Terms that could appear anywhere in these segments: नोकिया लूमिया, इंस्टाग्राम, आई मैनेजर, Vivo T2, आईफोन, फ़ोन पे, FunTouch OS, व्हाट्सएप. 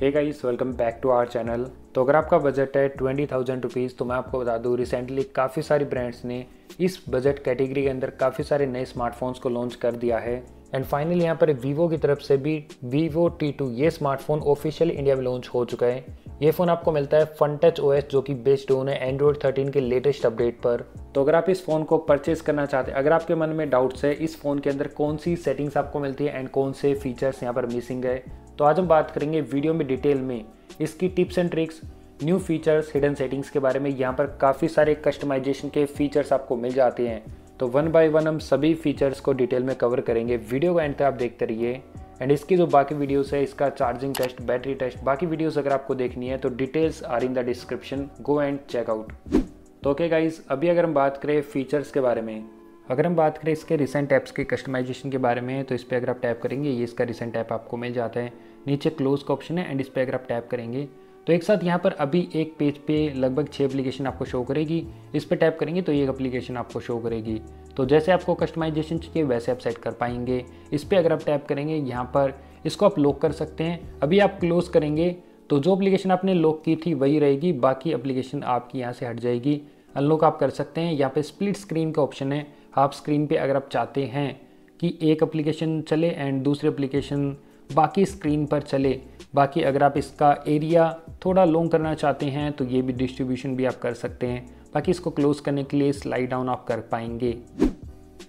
Hey guys, welcome back to our channel. तो अगर आपका बजट है 20,000 रुपीज़ तो मैं आपको बता दूं, रिसेंटली काफ़ी सारी ब्रांड्स ने इस बजट कैटेगरी के अंदर काफ़ी सारे नए स्मार्टफोन्स को लॉन्च कर दिया है। एंड फाइनली यहाँ पर वीवो की तरफ से भी वीवो T2 ये स्मार्टफोन ऑफिशियली इंडिया में लॉन्च हो चुका है। ये फ़ोन आपको मिलता है FunTouch OS जो कि बेस्ड ऑन है एंड्रॉयड 13 के लेटेस्ट अपडेट पर। तो अगर आप इस फ़ोन को परचेस करना चाहते हैं, अगर आपके मन में डाउट्स है इस फ़ोन के अंदर कौन सी सेटिंग्स आपको मिलती है एंड कौन से फीचर्स यहाँ पर मिसिंग है, तो आज हम बात करेंगे वीडियो में डिटेल में इसकी tips and tricks, new features, hidden settings के बारे में। यहाँ पर काफ़ी सारे कस्टमाइजेशन के फीचर्स आपको मिल जाते हैं, तो वन बाय वन हम सभी फीचर्स को डिटेल में कवर करेंगे। वीडियो का एंड तक आप देखते रहिए। एंड इसकी जो बाकी वीडियोस है, इसका चार्जिंग टेस्ट, बैटरी टेस्ट, बाकी वीडियोस अगर आपको देखनी है तो details are in the description, go and check out. तो ओके गाइस, अभी अगर हम बात करें फीचर्स के बारे में, अगर हम बात करें इसके रिसेंट ऐप्स के कस्टमाइजेशन के बारे में, तो इस पर अगर आप टैप करेंगे ये इसका रिसेंट ऐप आपको मिल जाता है। नीचे क्लोज का ऑप्शन है एंड इस पर अगर आप टैप करेंगे तो एक साथ यहाँ पर अभी एक पेज पे लगभग 6 एप्लीकेशन आपको शो करेगी। इस पर टैप करेंगे तो ये एक एप्लीकेशन आपको शो करेगी। तो जैसे आपको कस्टमाइजेशन चाहिए वैसे आप सेट कर पाएंगे। इस पर अगर आप टैप करेंगे यहाँ पर इसको आप लॉक कर सकते हैं। अभी आप क्लोज करेंगे तो जो एप्लीकेशन आपने लॉक की थी वही रहेगी, बाकी एप्लीकेशन आपकी यहाँ से हट जाएगी। अनलॉक आप कर सकते हैं। यहाँ पर स्प्लिट स्क्रीन का ऑप्शन है। हाफ स्क्रीन पे अगर आप चाहते हैं कि एक एप्लीकेशन चले एंड दूसरी एप्लीकेशन बाकी स्क्रीन पर चले, बाकी अगर आप इसका एरिया थोड़ा लॉन्ग करना चाहते हैं तो ये भी डिस्ट्रीब्यूशन भी आप कर सकते हैं। बाकी इसको क्लोज करने के लिए स्लाइड डाउन आप कर पाएंगे।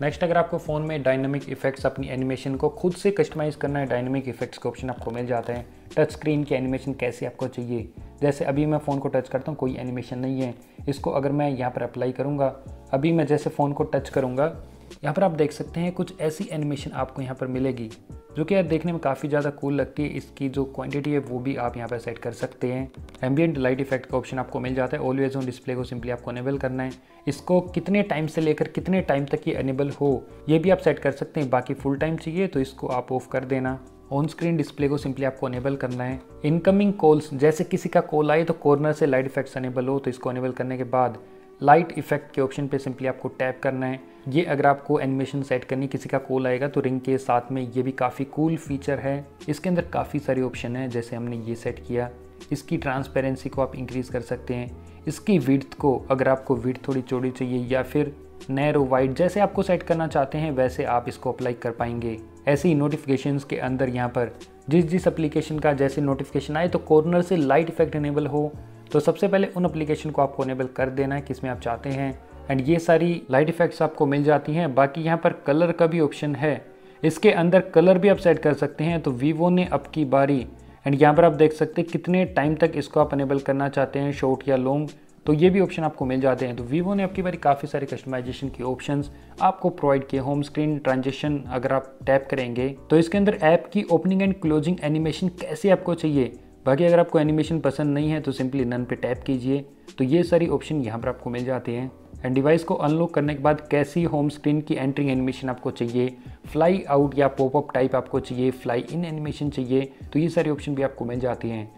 नेक्स्ट, अगर आपको फ़ोन में डायनामिक इफेक्ट्स, अपनी एनिमेशन को खुद से कस्टमाइज़ करना है, डायनामिक इफेक्ट्स का ऑप्शन आपको मिल जाता है। टच स्क्रीन की एनिमेशन कैसे आपको चाहिए, जैसे अभी मैं फ़ोन को टच करता हूँ कोई एनिमेशन नहीं है। इसको अगर मैं यहाँ पर अप्लाई करूँगा, अभी मैं जैसे फ़ोन को टच करूँगा, यहाँ पर आप देख सकते हैं कुछ ऐसी एनिमेशन आपको यहाँ पर मिलेगी जो कि यार देखने में काफ़ी ज़्यादा कूल लगती है। इसकी जो क्वांटिटी है वो भी आप यहाँ पर सेट कर सकते हैं। एम्बियंट लाइट इफेक्ट का ऑप्शन आपको मिल जाता है। ऑलवेज ऑन डिस्प्ले को सिंपली आपको एनेबल करना है। इसको कितने टाइम से लेकर कितने टाइम तक ये एनेबल हो ये भी आप सेट कर सकते हैं। बाकी फुल टाइम चाहिए तो इसको आप ऑफ कर देना। ऑन स्क्रीन डिस्प्ले को सिंपली आपको अनेबल करना है। इनकमिंग कॉल्स, जैसे किसी का कॉल आए तो कॉर्नर से लाइट इफेक्ट्स अनेबल हो, तो इसको अनेबल करने के बाद लाइट इफेक्ट के ऑप्शन पे सिंपली आपको टैप करना है। ये अगर आपको एनिमेशन सेट करनी, किसी का कॉल आएगा तो रिंग के साथ में, ये भी काफ़ी कूल फीचर है। इसके अंदर काफ़ी सारे ऑप्शन हैं, जैसे हमने ये सेट किया। इसकी ट्रांसपेरेंसी को आप इंक्रीज़ कर सकते हैं। इसकी विड्थ को, अगर आपको विड्थ थोड़ी चौड़ी चाहिए या फिर नैरो वाइड जैसे आपको सेट करना चाहते हैं वैसे आप इसको अप्लाई कर पाएंगे। ऐसे ही नोटिफिकेशंस के अंदर यहाँ पर जिस एप्लीकेशन का जैसे नोटिफिकेशन आए तो कॉर्नर से लाइट इफेक्ट इनेबल हो, तो सबसे पहले उन एप्लीकेशन को आपको इनेबल कर देना है किसमें आप चाहते हैं। एंड ये सारी लाइट इफेक्ट्स आपको मिल जाती हैं। बाकी यहाँ पर कलर का भी ऑप्शन है, इसके अंदर कलर भी आप सेट कर सकते हैं। तो वीवो ने अब की बारी, एंड यहाँ पर आप देख सकते हैं कितने टाइम तक इसको आप इनेबल करना चाहते हैं, शॉर्ट या लॉन्ग, तो ये भी ऑप्शन आपको मिल जाते हैं। तो वीवो ने अब की बारी काफ़ी सारे कस्टमाइजेशन के ऑप्शंस आपको प्रोवाइड किए। होम स्क्रीन ट्रांजिशन अगर आप टैप करेंगे तो इसके अंदर ऐप की ओपनिंग एंड क्लोजिंग एनिमेशन कैसे आपको चाहिए। बाकी अगर आपको एनिमेशन पसंद नहीं है तो सिंपली नन पे टैप कीजिए, तो ये सारी ऑप्शन यहाँ पर आपको मिल जाते हैं। एंड डिवाइस को अनलॉक करने के बाद कैसी होम स्क्रीन की एंट्रिंग एनिमेशन आपको चाहिए, फ्लाई आउट या पॉपअप टाइप आपको चाहिए, फ्लाई इन एनिमेशन चाहिए, तो ये सारे ऑप्शन भी आपको मिल जाते हैं।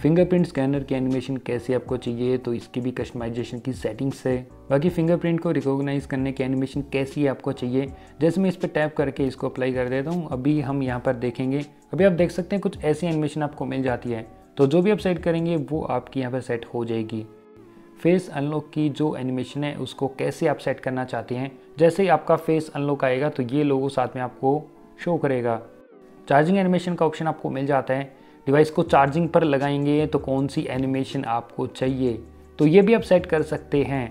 फिंगरप्रिंट स्कैनर की एनिमेशन कैसे आपको चाहिए, तो इसकी भी कस्टमाइजेशन की सेटिंग्स है। बाकी फिंगरप्रिंट को रिकॉग्नाइज करने की एनिमेशन कैसी आपको चाहिए, जैसे मैं इस पर टैप करके इसको अप्लाई कर देता हूँ। अभी हम यहाँ पर देखेंगे, अभी आप देख सकते हैं कुछ ऐसी एनिमेशन आपको मिल जाती है। तो जो भी आप सेट करेंगे वो आपकी यहाँ पर सेट हो जाएगी। फेस अनलॉक की जो एनिमेशन है उसको कैसे आप सेट करना चाहते हैं, जैसे ही आपका फेस अनलॉक आएगा तो ये लोगो साथ में आपको शो करेगा। चार्जिंग एनिमेशन का ऑप्शन आपको मिल जाता है। डिवाइस को चार्जिंग पर लगाएंगे तो कौन सी एनिमेशन आपको चाहिए, तो ये भी आप सेट कर सकते हैं।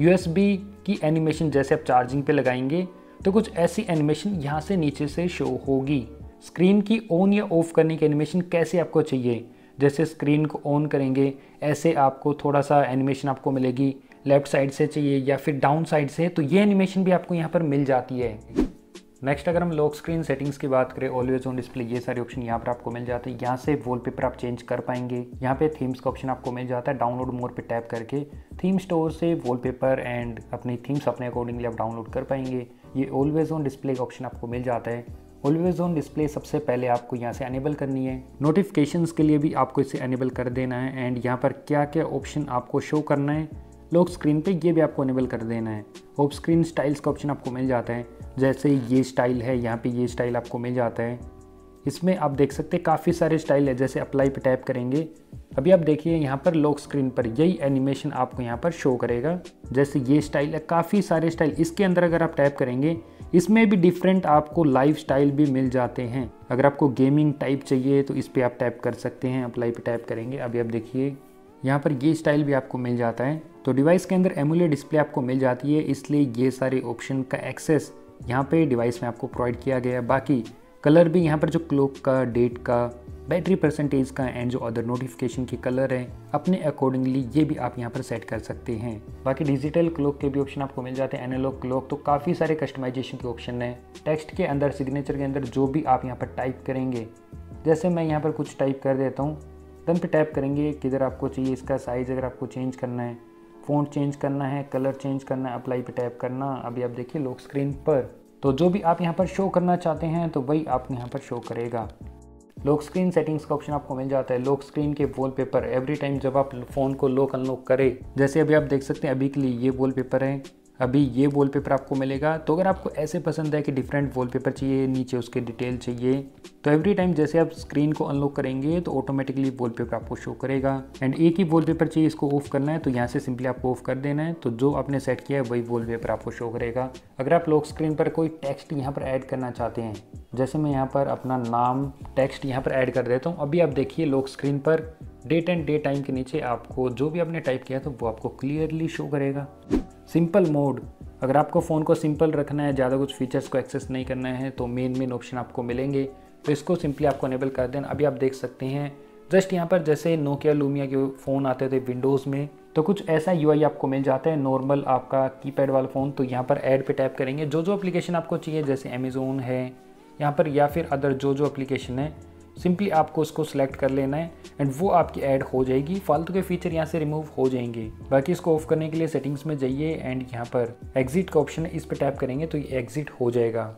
यूएसबी की एनिमेशन जैसे आप चार्जिंग पे लगाएंगे तो कुछ ऐसी एनिमेशन यहाँ से नीचे से शो होगी। स्क्रीन की ऑन या ऑफ करने की एनिमेशन कैसे आपको चाहिए, जैसे स्क्रीन को ऑन करेंगे ऐसे आपको थोड़ा सा एनिमेशन आपको मिलेगी। लेफ़्ट साइड से चाहिए या फिर डाउन साइड से, तो ये एनिमेशन भी आपको यहाँ पर मिल जाती है। नेक्स्ट, अगर हम लॉक स्क्रीन सेटिंग्स की बात करें, ऑलवेज ऑन डिस्प्ले, ये सारे ऑप्शन यहाँ पर आपको मिल जाते हैं। यहाँ से वॉलपेपर आप चेंज कर पाएंगे। यहाँ पे थीम्स का ऑप्शन आपको मिल जाता है। डाउनलोड मोर पे टैप करके थीम स्टोर से वॉलपेपर एंड अपनी थीम्स अपने अकॉर्डिंगली आप डाउनलोड कर पाएंगे। ये ऑलवेज ऑन डिस्प्ले का ऑप्शन आपको मिल जाता है। ऑलवेज ऑन डिस्प्ले सबसे पहले आपको यहाँ से अनेबल करनी है। नोटिफिकेशंस के लिए भी आपको इसे अनेबल कर देना है। एंड यहाँ पर क्या क्या ऑप्शन आपको शो करना है लॉक स्क्रीन पे, ये भी आपको अनेबल कर देना है। ऑफ स्क्रीन स्टाइल्स का ऑप्शन आपको मिल जाता है, जैसे ये स्टाइल है यहाँ पे, ये स्टाइल आपको मिल जाता है। इसमें आप देख सकते हैं काफ़ी सारे स्टाइल है। जैसे अप्लाई पे टैप करेंगे, अभी आप देखिए यहाँ पर लॉक स्क्रीन पर यही एनिमेशन आपको यहाँ पर शो करेगा। जैसे ये स्टाइल है, काफ़ी सारे स्टाइल इसके अंदर अगर आप टैप करेंगे इसमें भी डिफरेंट आपको लाइफ स्टाइल भी मिल जाते हैं। अगर आपको गेमिंग टाइप चाहिए तो इस पर आप टैप कर सकते हैं, अप्लाई पे टैप करेंगे, अभी आप देखिए यहाँ पर ये स्टाइल भी आपको मिल जाता है। तो डिवाइस के अंदर एमुलेट डिस्प्ले आपको मिल जाती है, इसलिए ये सारे ऑप्शन का एक्सेस यहाँ पे डिवाइस में आपको प्रोवाइड किया गया है। बाकी कलर भी यहाँ पर जो क्लॉक का, डेट का, बैटरी परसेंटेज का एंड जो अदर नोटिफिकेशन के कलर हैं अपने अकॉर्डिंगली ये भी आप यहाँ पर सेट कर सकते हैं। बाकी डिजिटल क्लॉक के भी ऑप्शन आपको मिल जाते हैं, एनालॉग क्लॉक, तो काफ़ी सारे कस्टमाइजेशन के ऑप्शन हैं। टेक्स्ट के अंदर, सिग्नेचर के अंदर जो भी आप यहाँ पर टाइप करेंगे, जैसे मैं यहाँ पर कुछ टाइप कर देता हूँ, डन पे टैप करेंगे, किधर आपको चाहिए इसका साइज़ अगर आपको चेंज करना है, फ़ॉन्ट चेंज करना है, कलर चेंज करना है, अप्लाई पे टैप करना, अभी आप देखिए लॉक स्क्रीन पर। तो जो भी आप यहाँ पर शो करना चाहते हैं तो वही आप यहाँ पर शो करेगा। लॉक स्क्रीन सेटिंग्स का ऑप्शन आपको मिल जाता है, लॉक स्क्रीन के वॉलपेपर एवरी टाइम जब आप फ़ोन को लॉक अनलॉक करें, जैसे अभी आप देख सकते हैं अभी के लिए ये वॉलपेपर है, अभी ये वॉलपेपर आपको मिलेगा। तो अगर आपको ऐसे पसंद है कि डिफरेंट वॉलपेपर चाहिए, नीचे उसके डिटेल चाहिए, तो एवरी टाइम जैसे आप स्क्रीन को अनलॉक करेंगे तो ऑटोमेटिकली वॉलपेपर आपको शो करेगा। एंड एक ही वॉलपेपर चाहिए, इसको ऑफ करना है तो यहाँ से सिंपली आपको ऑफ कर देना है, तो जो आपने सेट किया है वही वॉलपेपर आपको शो करेगा। अगर आप लॉक स्क्रीन पर कोई टेक्स्ट यहाँ पर ऐड करना चाहते हैं, जैसे मैं यहाँ पर अपना नाम टेक्स्ट यहाँ पर ऐड कर देता हूँ, अभी आप देखिए लॉक स्क्रीन पर डेट एंड डे टाइम के नीचे आपको जो भी आपने टाइप किया था वो आपको क्लियरली शो करेगा। सिंपल मोड, अगर आपको फ़ोन को सिंपल रखना है, ज़्यादा कुछ फीचर्स को एक्सेस नहीं करना है तो मेन ऑप्शन आपको मिलेंगे, तो इसको सिंपली आपको इनेबल कर देना। अभी आप देख सकते हैं जस्ट यहाँ पर जैसे नोकिया लूमिया के फ़ोन आते थे विंडोज़ में, तो कुछ ऐसा यूआई आपको मिल जाता है, नॉर्मल आपका कीपैड वाला फ़ोन। तो यहाँ पर ऐड पे टैप करेंगे, जो जो एप्लीकेशन आपको चाहिए, जैसे अमेज़ोन है यहाँ पर या फिर अदर जो एप्लीकेशन है, सिंपली आपको उसको सिलेक्ट कर लेना है एंड वो आपकी ऐड हो जाएगी, फालतू के फीचर यहाँ से रिमूव हो जाएंगे। बाकी इसको ऑफ करने के लिए सेटिंग्स में जाइए एंड यहाँ पर एग्जिट का ऑप्शन है, इस पर टैप करेंगे तो ये एग्जिट हो जाएगा।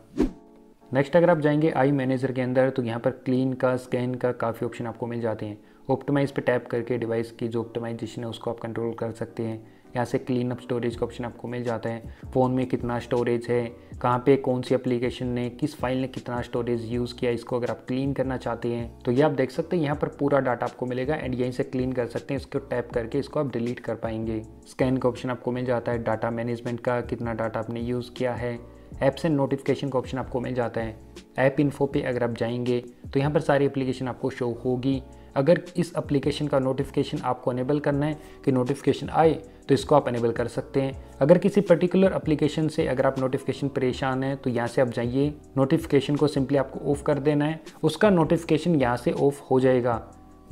नेक्स्ट अगर आप जाएंगे आई मैनेजर के अंदर तो यहाँ पर क्लीन का, स्कैन का काफ़ी ऑप्शन आपको मिल जाते हैं। ऑप्टिमाइज़ पे टैप करके डिवाइस की जो ऑप्टिमाइजेशन है उसको आप कंट्रोल कर सकते हैं। यहाँ से क्लीन अप स्टोरेज का ऑप्शन आपको मिल जाता है, फ़ोन में कितना स्टोरेज है, कहाँ पे कौन सी एप्लीकेशन ने, किस फाइल ने कितना स्टोरेज यूज़ किया, इसको अगर आप क्लीन करना चाहते हैं तो ये आप देख सकते हैं यहाँ पर पूरा डाटा आपको मिलेगा एंड यहीं से क्लीन कर सकते हैं, इसको टैप करके इसको आप डिलीट कर पाएंगे। स्कैन का ऑप्शन आपको मिल जाता है, डाटा मैनेजमेंट का, कितना डाटा आपने यूज़ किया है। ऐप्स एंड नोटिफिकेशन का ऑप्शन आपको मिल जाता है। ऐप इन्फो पे अगर आप जाएंगे तो यहाँ पर सारी एप्लीकेशन आपको शो होगी। अगर इस एप्लीकेशन का नोटिफिकेशन आपको अनेबल करना है कि नोटिफिकेशन आए तो इसको आप अनेबल कर सकते हैं। अगर किसी पर्टिकुलर एप्लीकेशन से अगर आप नोटिफिकेशन परेशान हैं तो यहाँ से आप जाइए, नोटिफिकेशन को सिंपली आपको ऑफ कर देना है, उसका नोटिफिकेशन यहाँ से ऑफ हो जाएगा।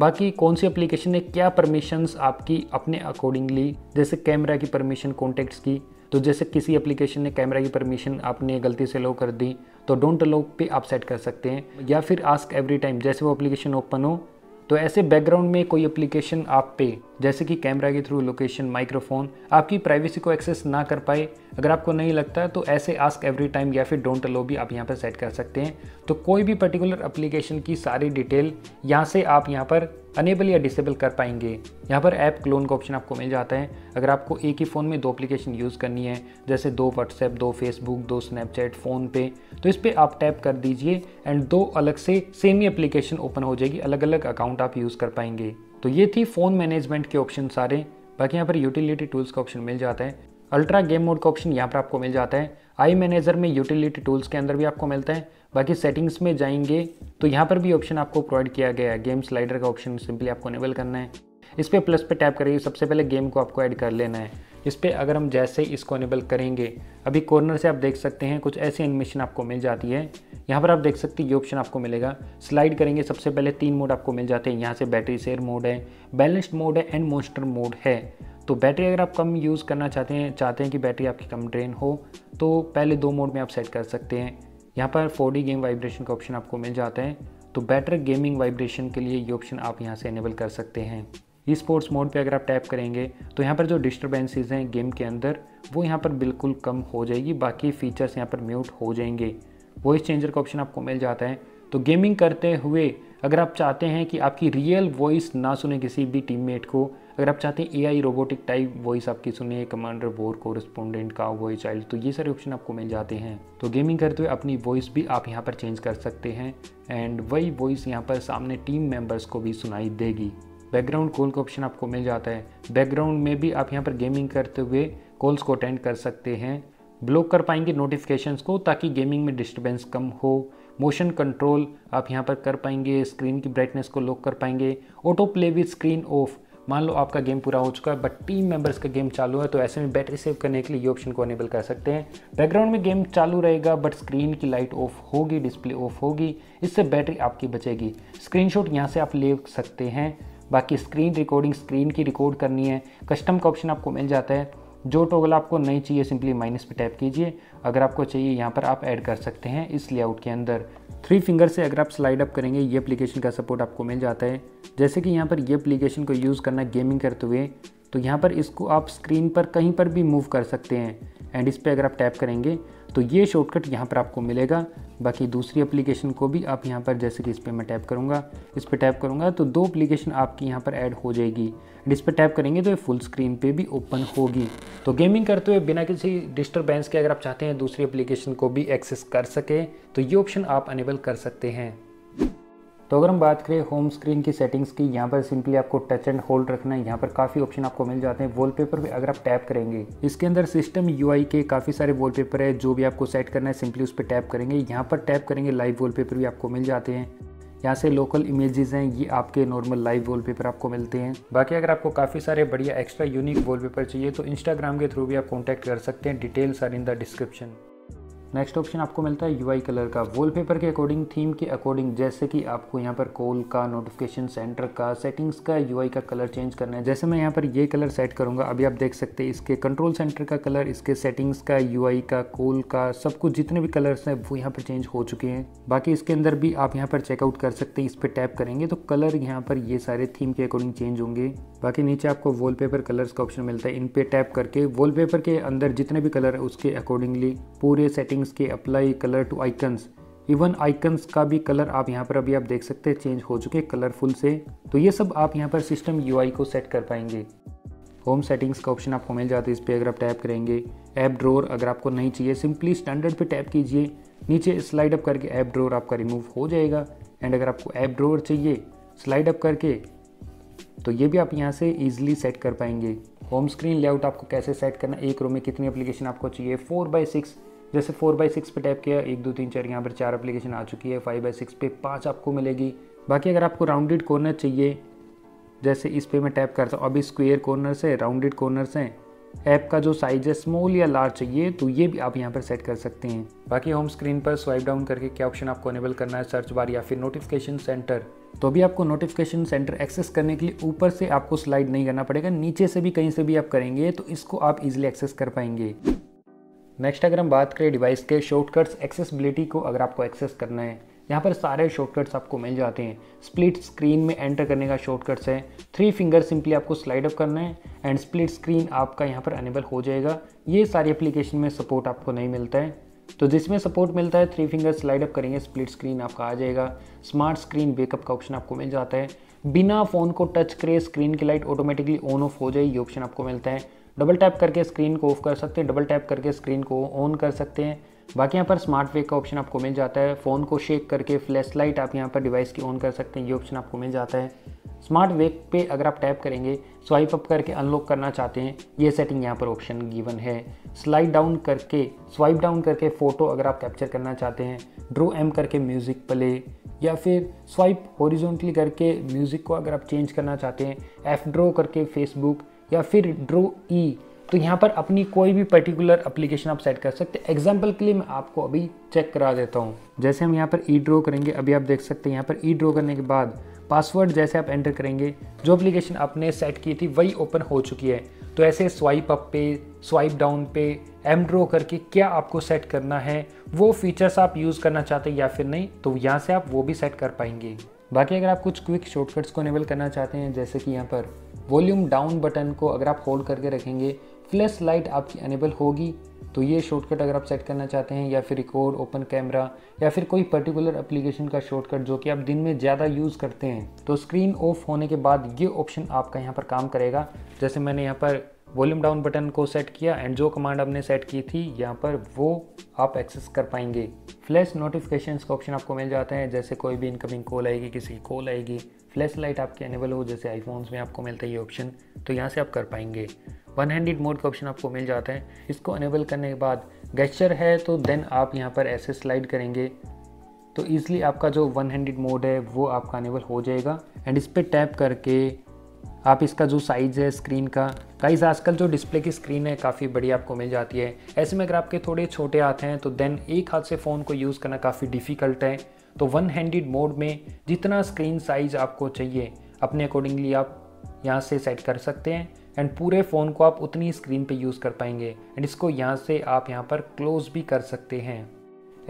बाकी कौन सी एप्लीकेशन ने क्या परमिशंस आपकी अपने अकॉर्डिंगली, जैसे कैमरा की परमिशन, कॉन्टैक्ट्स की, तो जैसे किसी एप्लीकेशन ने कैमरा की परमिशन आपने गलती से लो कर दी तो डोंट लो पे आप सेट कर सकते हैं, या फिर आस्क एवरी टाइम, जैसे वो एप्लीकेशन ओपन हो तो ऐसे बैकग्राउंड में कोई एप्लीकेशन आप पे जैसे कि कैमरा के थ्रू, लोकेशन, माइक्रोफोन आपकी प्राइवेसी को एक्सेस ना कर पाए। अगर आपको नहीं लगता तो ऐसे आस्क एवरी टाइम या फिर डोंट अलो भी आप यहाँ पर सेट कर सकते हैं। तो कोई भी पर्टिकुलर एप्लीकेशन की सारी डिटेल यहाँ से आप यहाँ पर अनेबल या डिसेबल कर पाएंगे। यहाँ पर ऐप क्लोन का ऑप्शन आपको मिल जाता है, अगर आपको एक ही फ़ोन में दो एप्लीकेशन यूज़ करनी है, जैसे दो व्हाट्सएप, दो फेसबुक, दो स्नैपचैट, फ़ोन पे, तो इस पर आप टैप कर दीजिए एंड दो अलग से सेम ही एप्लीकेशन ओपन हो जाएगी, अलग अलग अकाउंट आप यूज़ कर पाएंगे। तो ये थी फ़ोन मैनेजमेंट के ऑप्शन सारे। बाकी यहाँ पर यूटिलिटी टूल्स का ऑप्शन मिल जाता है, अल्ट्रा गेम मोड का ऑप्शन यहाँ पर आपको मिल जाता है, आई मैनेजर में यूटिलिटी टूल्स के अंदर भी आपको मिलता है। बाकी सेटिंग्स में जाएंगे तो यहाँ पर भी ऑप्शन आपको प्रोवाइड किया गया है, गेम स्लाइडर का ऑप्शन सिंपली आपको इनेबल करना है, इस पर प्लस पे टैप करिए, सबसे पहले गेम को आपको ऐड कर लेना है। इस पर अगर हम जैसे इसको इनेबल करेंगे, अभी कॉर्नर से आप देख सकते हैं कुछ ऐसी एनिमेशन आपको मिल जाती है, यहाँ पर आप देख सकते हैं ये ऑप्शन आपको मिलेगा। स्लाइड करेंगे, सबसे पहले तीन मोड आपको मिल जाते हैं, यहाँ से बैटरी शेयर मोड है, बैलेंस्ड मोड है एंड मॉन्स्टर मोड है। तो बैटरी अगर आप कम यूज़ करना चाहते हैं कि बैटरी आपकी कम ड्रेन हो तो पहले दो मोड में आप सेट कर सकते हैं। यहाँ पर 4D गेम वाइब्रेशन का ऑप्शन आपको मिल जाता है, तो बेटर गेमिंग वाइब्रेशन के लिए ये ऑप्शन आप यहाँ से इनेबल कर सकते हैं। ई स्पोर्ट्स मोड पे अगर आप टैप करेंगे तो यहाँ पर जो डिस्टर्बेंसेज हैं गेम के अंदर वो यहाँ पर बिल्कुल कम हो जाएगी, बाकी फीचर्स यहाँ पर म्यूट हो जाएंगे। वॉइस चेंजर का ऑप्शन आपको मिल जाता है, तो गेमिंग करते हुए अगर आप चाहते हैं कि आपकी रियल वॉइस ना सुने किसी भी टीममेट को, अगर आप चाहते हैं एआई रोबोटिक टाइप वॉइस आपकी सुने, कमांडर, वॉर, कोरेस्पोंडेंट, का वॉइस, चाइल्ड, तो ये सारे ऑप्शन आपको मिल जाते हैं। तो गेमिंग करते हुए अपनी वॉइस भी आप यहाँ पर चेंज कर सकते हैं एंड वही वॉइस यहाँ पर सामने टीम मेंबर्स को भी सुनाई देगी। बैकग्राउंड कॉल का ऑप्शन आपको मिल जाता है, बैकग्राउंड में भी आप यहाँ पर गेमिंग करते हुए कॉल्स को अटेंड कर सकते हैं, ब्लॉक कर पाएंगे नोटिफिकेशंस को ताकि गेमिंग में डिस्टर्बेंस कम हो, मोशन कंट्रोल आप यहाँ पर कर पाएंगे, स्क्रीन की ब्राइटनेस को लॉक कर पाएंगे, auto play with screen off. मान लो आपका गेम पूरा हो चुका है बट टीम मेंबर्स का गेम चालू है, तो ऐसे में बैटरी सेव करने के लिए ये ऑप्शन को अनेबल कर सकते हैं। बैकग्राउंड में गेम चालू रहेगा बट स्क्रीन की लाइट ऑफ होगी, डिस्प्ले ऑफ होगी, इससे बैटरी आपकी बचेगी। स्क्रीनशॉट यहाँ से आप ले सकते हैं, बाकी स्क्रीन रिकॉर्डिंग स्क्रीन की रिकॉर्ड करनी है। कस्टम का ऑप्शन आपको मिल जाता है, जो टॉगल आपको नहीं चाहिए सिंपली माइनस पे टैप कीजिए, अगर आपको चाहिए यहाँ पर आप ऐड कर सकते हैं इस लेआउट के अंदर। थ्री फिंगर से अगर आप स्लाइड अप करेंगे ये एप्लीकेशन का सपोर्ट आपको मिल जाता है। जैसे कि यहाँ पर ये एप्लीकेशन को यूज़ करना गेमिंग करते हुए, तो यहाँ पर इसको आप स्क्रीन पर कहीं पर भी मूव कर सकते हैं एंड इस पर अगर आप टैप करेंगे तो ये शॉर्टकट यहाँ पर आपको मिलेगा। बाकी दूसरी एप्लीकेशन को भी आप यहाँ पर, जैसे कि इस पर मैं टैप करूँगा, इस पर टैप करूँगा तो दो एप्लीकेशन आपकी यहाँ पर ऐड हो जाएगी एंड इस पर टैप करेंगे तो ये फुल स्क्रीन पे भी ओपन होगी। तो गेमिंग करते हुए बिना किसी डिस्टर्बेंस के अगर आप चाहते हैं दूसरी एप्लीकेशन को भी एक्सेस कर सके तो ये ऑप्शन आप अनेबल कर सकते हैं। तो अगर हम बात करें होम स्क्रीन की सेटिंग्स की, यहाँ पर सिंपली आपको टच एंड होल्ड रखना है, यहाँ पर काफ़ी ऑप्शन आपको मिल जाते हैं। वॉलपेपर पे अगर आप टैप करेंगे, इसके अंदर सिस्टम यूआई के काफ़ी सारे वॉलपेपर है, जो भी आपको सेट करना है सिंपली उस पर टैप करेंगे। यहाँ पर टैप करेंगे लाइव वॉलपेपर भी आपको मिल जाते हैं, यहाँ से लोकल इमेजेस हैं, ये आपके नॉर्मल लाइव वॉलपेपर आपको मिलते हैं। बाकी अगर आपको काफ़ी सारे बढ़िया एक्स्ट्रा यूनिक वॉलपेपर चाहिए तो इंस्टाग्राम के थ्रू भी आप कॉन्टैक्ट कर सकते हैं, details are in the description. Next option आपको मिलता है यूआई कलर का, वॉलपेपर के अकॉर्डिंग, थीम के अकॉर्डिंग, जैसे कि आपको यहाँ पर कॉल का, नोटिफिकेशन सेंटर का, सेटिंग्स का, यूआई का कलर चेंज करना है। जैसे मैं यहाँ पर ये कलर सेट करूँगा, अभी आप देख सकते हैं इसके कंट्रोल सेंटर का कलर, इसके सेटिंग्स का, यूआई का, कॉल का, सब कुछ जितने भी कलर्स हैं वो यहाँ पर चेंज हो चुके हैं। बाकी इसके अंदर भी आप यहाँ पर चेकआउट कर सकते हैं, इस पर टैप करेंगे तो कलर यहाँ पर ये सारे थीम के अकॉर्डिंग चेंज होंगे। बाकी नीचे आपको वॉलपेपर कलर्स का ऑप्शन मिलता है, इन पर टैप करके वॉलपेपर के अंदर जितने भी कलर है उसके अकॉर्डिंगली पूरे सेटिंग के apply colour to icons, even icons का भी कलर आप यहाँ पर अभी आप देख सकते हैं चेंज हो चुके कलरफुल से। तो ये सब आप यहाँ पर सिस्टम यूआई को सेट कर पाएंगे। होम सेटिंग्स का ऑप्शन आपको मिल जाता है, इस पर अगर आप टैप करेंगे। ऐप ड्रॉअर अगर आपको नहीं चाहिए सिंपली स्टैंडर्ड पे टैप कीजिए, नीचे स्लाइड अप करके ऐप ड्रॉअर आपका रिमूव हो जाएगा एंड अगर आपको ऐप ड्रॉअर चाहिए स्लाइड अप करके तो ये भी आप यहाँ से ईजिली सेट कर पाएंगे। होम स्क्रीन लेआउट आपको कैसे सेट करना, एक रो में कितनी एप्लीकेशन आपको चाहिए, 4x6, जैसे 4x6 पे टैप किया, 1 2 3 4, यहाँ पर 4 एप्लीकेशन आ चुकी है, 5x6 पे 5 आपको मिलेगी। बाकी अगर आपको राउंडेड कॉर्नर चाहिए, जैसे इस पे मैं टैप करता हूँ, अभी स्क्वेयर कॉर्नर्स है, राउंडेड कॉर्नर्स हैं, ऐप का जो साइज है स्मॉल या लार्ज चाहिए तो ये भी आप यहाँ पर सेट कर सकते हैं। बाकी होम स्क्रीन पर स्वाइप डाउन करके क्या ऑप्शन आपको एनेबल करना है, सर्च बार या फिर नोटिफिकेशन सेंटर। तो भी आपको नोटिफिकेशन सेंटर एक्सेस करने के लिए ऊपर से आपको स्लाइड नहीं करना पड़ेगा, नीचे से भी कहीं से भी आप करेंगे तो इसको आप इजिली एक्सेस कर पाएंगे। नेक्स्ट अगर हम बात करें डिवाइस के शॉर्टकट्स, एक्सेसिबिलिटी को अगर आपको एक्सेस करना है यहाँ पर सारे शॉर्टकट्स आपको मिल जाते हैं। स्प्लिट स्क्रीन में एंटर करने का शॉर्टकट्स है, थ्री फिंगर सिंपली आपको स्लाइड अप करना है एंड स्प्लिट स्क्रीन आपका यहाँ पर अनेबल हो जाएगा। ये सारी एप्लीकेशन में सपोर्ट आपको नहीं मिलता है, तो जिसमें सपोर्ट मिलता है थ्री फिंगर स्लाइड अप करेंगे स्प्लिट स्क्रीन आपका आ जाएगा। स्मार्ट स्क्रीन वेकअप का ऑप्शन आपको मिल जाता है, बिना फ़ोन को टच करे स्क्रीन की लाइट ऑटोमेटिकली ऑन ऑफ हो जाए ये ऑप्शन आपको मिलता है। डबल टैप करके स्क्रीन को ऑफ कर सकते हैं, डबल टैप करके स्क्रीन को ऑन कर सकते हैं। बाकी यहाँ पर स्मार्ट वेक का ऑप्शन आपको मिल जाता है, फ़ोन को शेक करके फ्लैश लाइट आप यहाँ पर डिवाइस की ऑन कर सकते हैं, ये ऑप्शन आपको मिल जाता है। स्मार्ट वेक पे अगर आप टैप करेंगे, स्वाइप अप करके अनलॉक करना चाहते हैं, ये सेटिंग यहाँ पर ऑप्शन गिवन है। स्लाइड डाउन करके, स्वाइप डाउन करके फ़ोटो अगर आप कैप्चर करना चाहते हैं, ड्रो एम करके म्यूज़िक प्ले, या फिर स्वाइप हॉरिजॉन्टली करके म्यूज़िक को अगर आप चेंज करना चाहते हैं, एफ ड्रो करके फेसबुक, या फिर ड्रो ई, तो यहाँ पर अपनी कोई भी पर्टिकुलर एप्लीकेशन आप सेट कर सकते हैं। एग्जांपल के लिए मैं आपको अभी चेक करा देता हूँ। जैसे हम यहाँ पर ई ड्रो करेंगे, अभी आप देख सकते हैं यहाँ पर ई ड्रो करने के बाद पासवर्ड जैसे आप एंटर करेंगे, जो एप्लीकेशन आपने सेट की थी वही ओपन हो चुकी है। तो ऐसे स्वाइप अप पे, स्वाइप डाउन पे, एम ड्रो करके क्या आपको सेट करना है, वो फीचर्स आप यूज़ करना चाहते हैं या फिर नहीं, तो यहाँ से आप वो भी सेट कर पाएंगे। बाकी अगर आप कुछ क्विक शॉर्टकट्स को इनेबल करना चाहते हैं, जैसे कि यहाँ पर वॉल्यूम डाउन बटन को अगर आप होल्ड करके रखेंगे, फ्लैश लाइट आपकी अनेबल होगी। तो ये शॉर्टकट अगर आप सेट करना चाहते हैं, या फिर रिकॉर्ड, ओपन कैमरा, या फिर कोई पर्टिकुलर एप्लीकेशन का शॉर्टकट जो कि आप दिन में ज़्यादा यूज़ करते हैं, तो स्क्रीन ऑफ होने के बाद ये ऑप्शन आपका यहाँ पर काम करेगा। जैसे मैंने यहाँ पर वॉल्यूम डाउन बटन को सेट किया एंड जो कमांड आपने सेट की थी यहाँ पर वो आप एक्सेस कर पाएंगे। फ्लैश नोटिफिकेशंस का ऑप्शन आपको मिल जाता है, जैसे कोई भी इनकमिंग कॉल आएगी, किसी की कॉल आएगी, फ्लैश लाइट आपके एनेबल हो, जैसे आईफोन्स में आपको मिलता है ये ऑप्शन, तो यहाँ से आप कर पाएंगे। वन हैंडेड मोड का ऑप्शन आपको मिल जाता है, इसको एनेबल करने के बाद गेस्चर है तो देन आप यहाँ पर ऐसे स्लाइड करेंगे तो ईजिली आपका जो वन हैंडेड मोड है वो आपका एनेबल हो जाएगा। एंड इस पर टैप करके आप इसका जो साइज़ है स्क्रीन का, गाइस आजकल जो डिस्प्ले की स्क्रीन है काफ़ी बड़ी आपको मिल जाती है, ऐसे में अगर आपके थोड़े छोटे हाथ हैं तो देन एक हाथ से फ़ोन को यूज़ करना काफ़ी डिफ़िकल्ट है। तो वन हैंडेड मोड में जितना स्क्रीन साइज़ आपको चाहिए अपने अकॉर्डिंगली आप यहाँ से सेट कर सकते हैं एंड पूरे फ़ोन को आप उतनी स्क्रीन पे यूज़ कर पाएंगे। एंड इसको यहाँ से आप यहाँ पर क्लोज भी कर सकते हैं।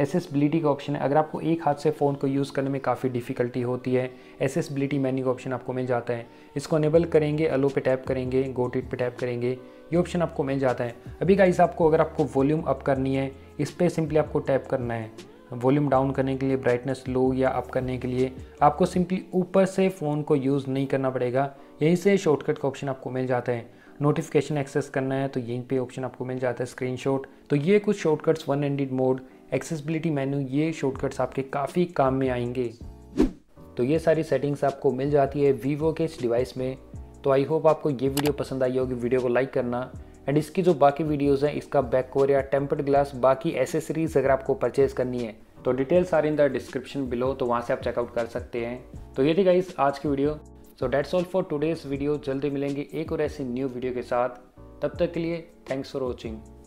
एसेसिबिलिटी का ऑप्शन है, अगर आपको एक हाथ से फ़ोन को यूज़ करने में काफ़ी डिफ़िकल्टी होती है, एसेसिबिलिटी मेन्यू का ऑप्शन आपको मिल जाता है, इसको इनेबल करेंगे, अलो पे टैप करेंगे, गोट इट पे टैप करेंगे, ये ऑप्शन आपको मिल जाता है। अभी गाइस आपको अगर आपको वॉल्यूम अप करनी है इस पर सिंपली आपको टैप करना है, वॉल्यूम डाउन करने के लिए, ब्राइटनेस लो या अप करने के लिए आपको सिंपली ऊपर से फ़ोन को यूज़ नहीं करना पड़ेगा, यहीं से शॉर्टकट का ऑप्शन आपको मिल जाता है। नोटिफिकेशन एक्सेस करना है तो यहीं पे ऑप्शन आपको मिल जाता है स्क्रीनशॉट। तो ये कुछ shortcuts, one handed mode, accessibility menu, ये शॉर्टकट्स आपके काफ़ी काम में आएंगे। तो ये सारी सेटिंग्स आपको मिल जाती है वीवो के इस डिवाइस में। तो आई होप आपको ये वीडियो पसंद आई होगी, वीडियो को लाइक करना एंड इसकी जो बाकी वीडियोस हैं, इसका बैक कवर या टेम्पर्ड ग्लास, बाकी एसेसरीज अगर आपको परचेज करनी है तो details are in the description below, तो वहाँ से आप चेकआउट कर सकते हैं। तो ये थी गाइस आज की video. So that's all for today's video. जल्दी मिलेंगे एक और ऐसी न्यू वीडियो के साथ, तब तक के लिए थैंक्स फॉर वॉचिंग।